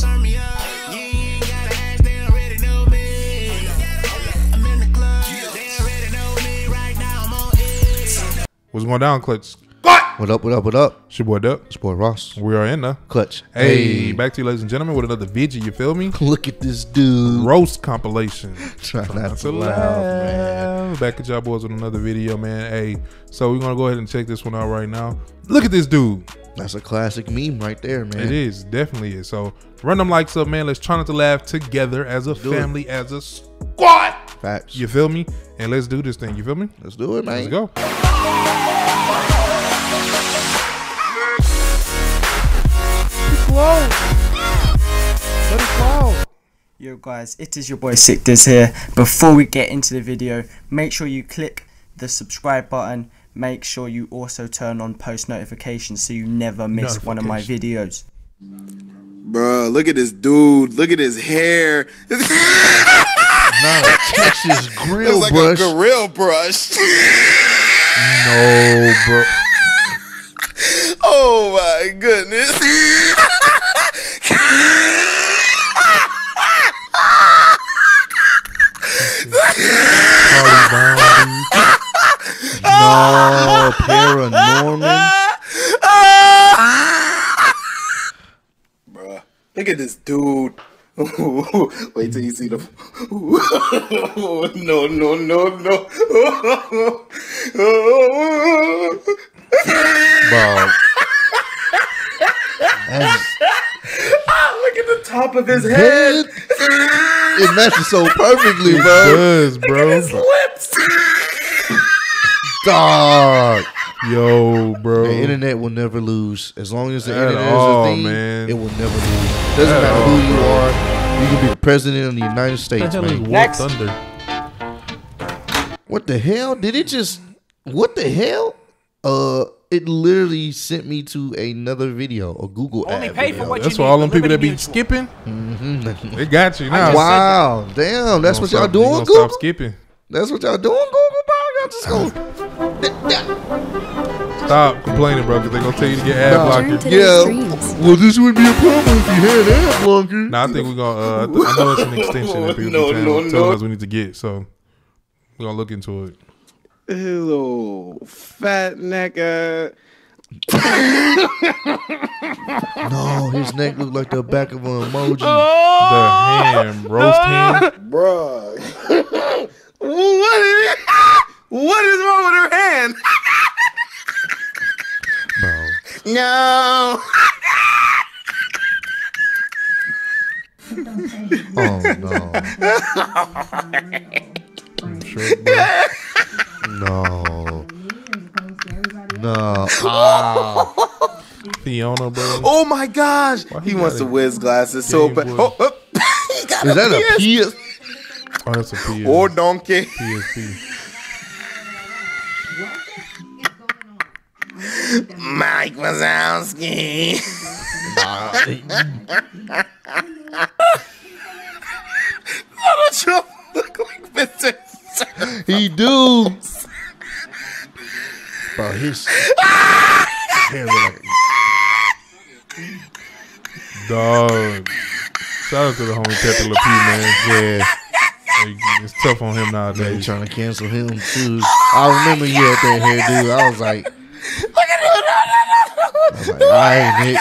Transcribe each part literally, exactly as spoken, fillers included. turn me up. You ain't gotta ask, they already know me. I'm in the club, they already know me. Right now I'm on it. What's going down, Clutch? What up, what up, what up? It's your boy Dup. It's boy Ross. We are in the Clutch. Hey, hey, back to you, ladies and gentlemen, with another video, you feel me? Look at this dude. Roast compilation. Try not, not to laugh, laugh, man. Back at y'all boys with another video, man. Hey, so we're going to go ahead and check this one out right now. Look at this dude. That's a classic meme right there, man. It is. Definitely is. So run them likes up, man. Let's try not to laugh together as a do family, it. as a squad. Facts. You feel me? And let's do this thing. You feel me? Let's do it, man. Let's go. Yo guys, it is your boy Sick Diz here. Before we get into the video, make sure you click the subscribe button. Make sure you also turn on post notifications so you never miss one of my videos. Bruh, look at this dude. Look at his hair. No, Texas grill brush. It's like brush. a grill brush. No, bro. Oh my goodness. No, paranormal. Bruh, look at this dude. Wait till you see the no no no no Bob. Oh, look at the top of his head. It matches so perfectly, bro. It does, bro. Look at his lips. Dog. Yo, bro. The internet will never lose. As long as the At internet all, is a thing, man. It will never lose. Doesn't At matter all, who you bro. are. You can be the president of the United States, the man. Next. Thunder. What the hell? Did it just... What the hell? Uh... It literally sent me to another video, a Google Only ad. Pay for what that's you for need, all them people that be mutual. skipping. Mm-hmm. They got you now. Wow, that. damn, that's what y'all doing, Google. Stop skipping. That's what y'all doing, Google. Y'all just go. Stop complaining, bro, because they gonna tell you to get ad blocker. Yeah. Dreams. Well, this would be a problem if you had ad blocker. Nah, I think we're gonna. Uh, th I know it's an extension that people no, no, no. tell us we need to get, so we're gonna look into it. Hello, fat necker. No, his neck looked like the back of an emoji. Oh, the ham, roast ham, no. Bruh. What is? What is wrong with her hand? Bro. No. Oh no. I'm sure, bro. No. No. Oh. Fiona, bro. Oh my gosh. He, he wants to whiz glasses so bad. Oh, oh. Is that a P S? Oh, that's a P S. Or donkey. P S P. Mike Wazowski. How does you look like Mister He do. Bro, his hair like dog. Shout out to the homie Capula P, man. Yeah, it's tough on him nowadays. Yeah, they trying to cancel him too. I remember you had that hair, dude. I was like, look at him. I ain't it.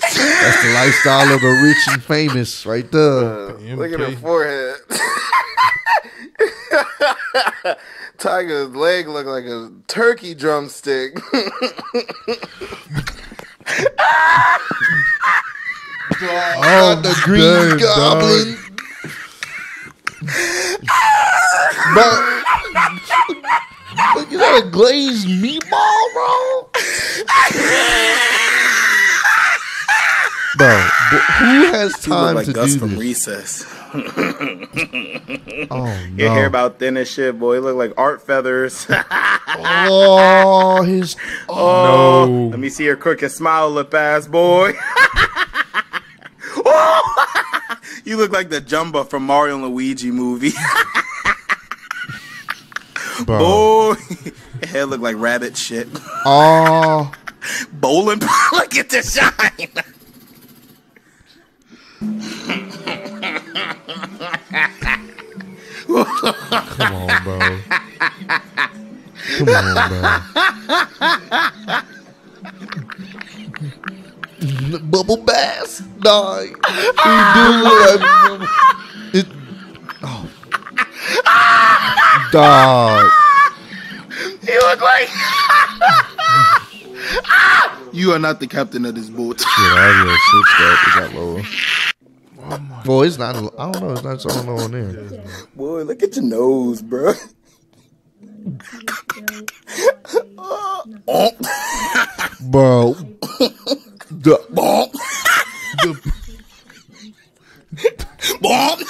That's the lifestyle of the rich and famous, right there. Uh, look at her forehead. Tiger's leg look like a turkey drumstick. Oh, the green goblin. But is that a glazed meatball, bro? Bro, but who has time like to Gus do from this? Recess. Oh, no. Your hair about thin as shit, boy. It look like art feathers. Oh, his. Oh, oh no. Let me see your crooked smile, lip ass boy. Oh, you look like the Jumba from Mario and Luigi movie. Boy, your hair look like rabbit shit. Oh, bowling. Look at the shine. man. Bubble Bass. Nah. He do like it. Oh. Dog. You look like. You are not the captain of this boat. Yeah, I was shit got low. Boy, it's not. A, I don't know. It's not so low in there. Boy, look at your nose, bro. Bro, the bomb, the bomb.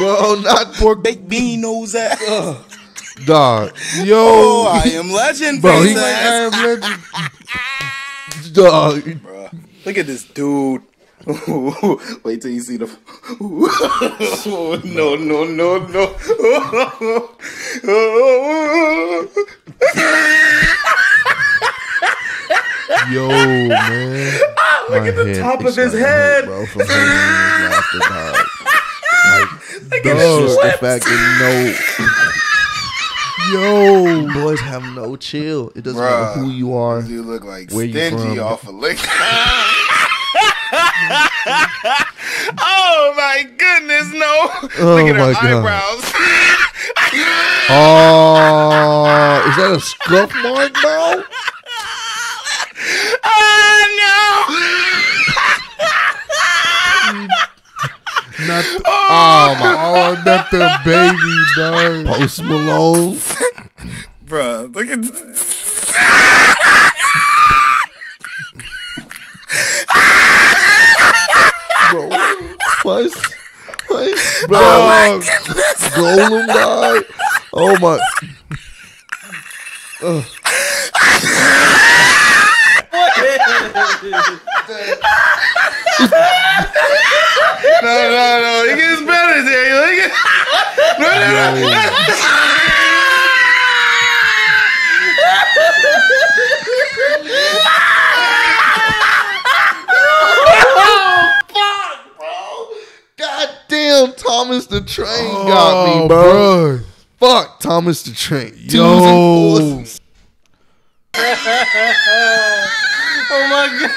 Bro, not pork baked bean nose ass. Uh, dog, yo, oh, I am legend, bro. He like I am legend. Dog, bro, look at this dude. Wait till you see the. Oh, no, no, no, no. Yo, man. Oh, look My at the top of his head. Bro, from laughter, dog. Like, just the fact that no. Yo, boys have no chill. It doesn't Bruh, matter who you are. You look like stingy off a lick. Oh my goodness, no. Oh, look at her eyebrows. Oh, uh, is that a scuff mark, bro? Oh, no. Not, oh, my. Oh, not the baby, dog. Post Malone. Bruh, look at this. Bro, what? What? Bro, oh Golem died. Oh my! Uh. No, no, no! It gets better, Daniel. It gets... No, no, no! Oh, fuck, bro. God damn, Thomas the Train oh, got me, bro. bro. Fuck, Thomas the Train. Yo. Oh, my God.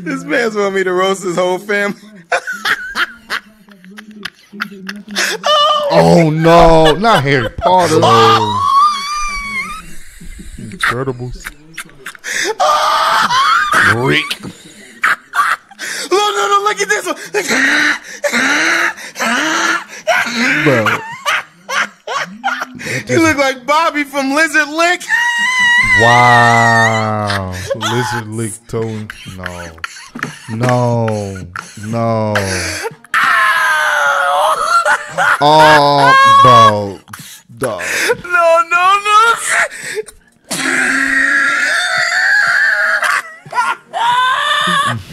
This man's want me to roast his whole family. Oh. Oh, no. Not Harry Potter. Oh. Incredibles. Rick. No, no, no, look at this one. Bro. You look like Bobby from Lizard Lick. Wow. Lizard Lick tone. No. No. No. Oh, bro. Dog. No, no, no.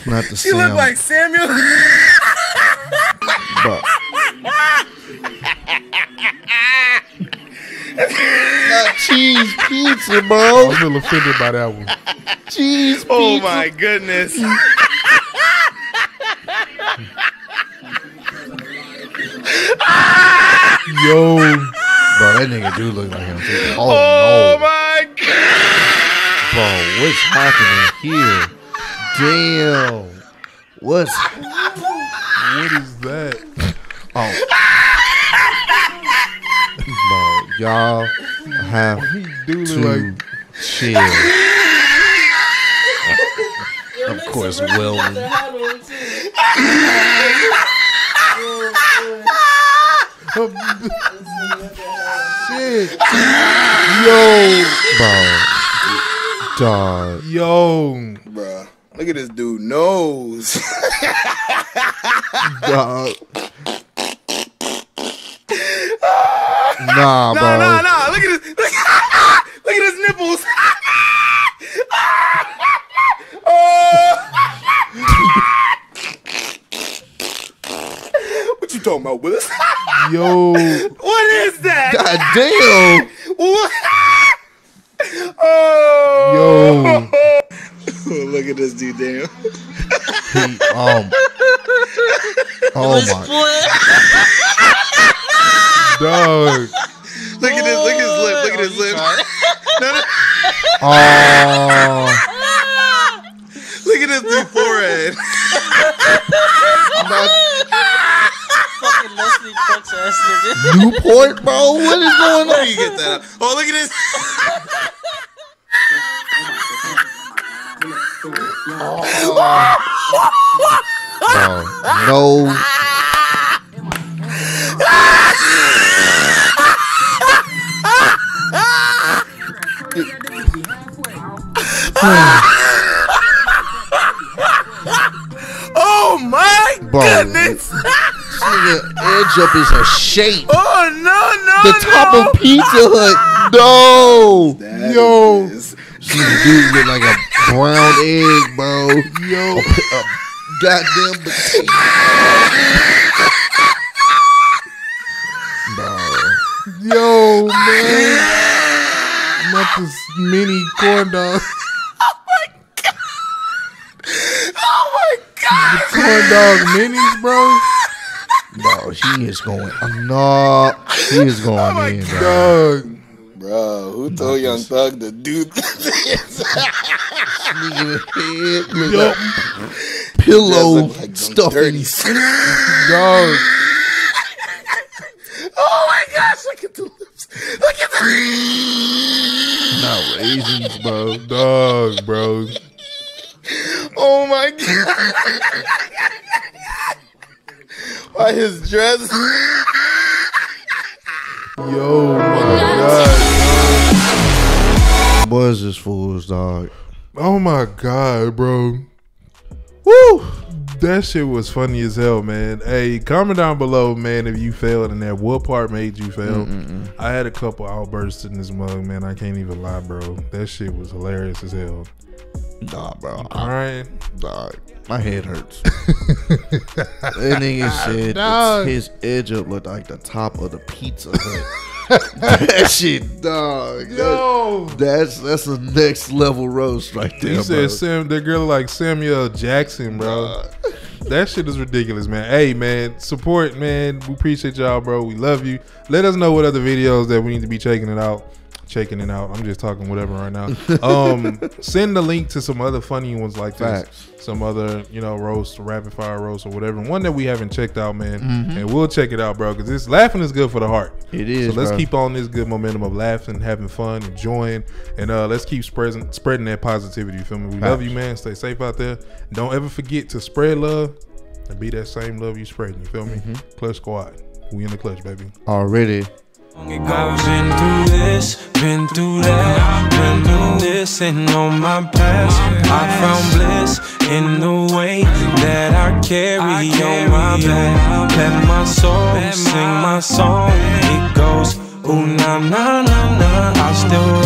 Not the she looked like Samuel. But. Not cheese pizza, bro. I was a little offended by that one. Cheese pizza. Oh my goodness. Yo, bro, that nigga do look like him. Too. Oh, oh no. My God, bro, what's happening here? Damn. What's what is that? Oh. Bro, y'all have do to like chill. Of course, Will. Shit. Yo. Bro. Dog. Yo. Bro. Look at this dude nose. Dog. Nah, bro. Nah, nah, nah. Look at this. Look, look at his nipples. Oh. What you talking about, Willis? Yo. What is that? God damn. What? Oh. Yo. Look at this dude, damn. He, um, Oh my. Dog. Look at this. Look at his lip. Look at his lip. No, no. Oh. Look at his new forehead. Fucking listening crunch ass nigga. Newport, bro? What is going on? How do you get that up? Oh, look at this. Oh. Oh, no. Oh my bro, goodness. This nigga edge up is a shape. Oh no, no, the top no. of Pizza Hut. No. That Yo. Is. She dude with like a brown egg, bro. Yo. A goddamn potato. Bro. Yo, man. Not this mini corn dog. Oh my god! Oh my god! The corn dog minis, bro. No, she is going. No, she is going oh my in, god. Bro. Bro, who told Young Thug to do this? Yo, pillow like stuffing, dog. Oh my gosh! Look at the lips. Look at the. Not raisins, bro. Dog, bro. Oh my god! Why his dress? Yo, my god! Buzz is fools, dog. Oh my god, bro. Woo! That shit was funny as hell, man. Hey, comment down below, man, if you failed in that. What part made you fail? Mm-mm-mm. I had a couple outbursts in this mug, man. I can't even lie, bro. That shit was hilarious as hell. Nah, bro. All I, right. Nah, my head hurts. That nigga said nah. his edge up looked like the top of the Pizza Hut. That shit, dog. Yo. That, that's that's a next level roast right there. You said Sam, that girl like Samuel Jackson, bro. Nah. That shit is ridiculous, man. Hey, man, support, man. We appreciate y'all, bro. We love you. Let us know what other videos that we need to be checking it out. Checking it out. I'm just talking whatever right now. Um, send the link to some other funny ones like this. Facts. Some other, you know, roast, rapid fire roast, or whatever. One that we haven't checked out, man. Mm-hmm. And we'll check it out, bro. Because this laughing is good for the heart. It is. So let's bro. keep on this good momentum of laughing, having fun, enjoying, and uh, let's keep spreading spreading that positivity. You feel me? We Facts. love you, man. Stay safe out there. Don't ever forget to spread love and be that same love you spreading. You feel me? Mm-hmm. Clutch Squad. We in the clutch, baby. Already. It goes been through this, been through that, been through this and on my past. I found bliss in the way that I carry on my back. Let my soul sing my song. It goes ooh na na na na. I still.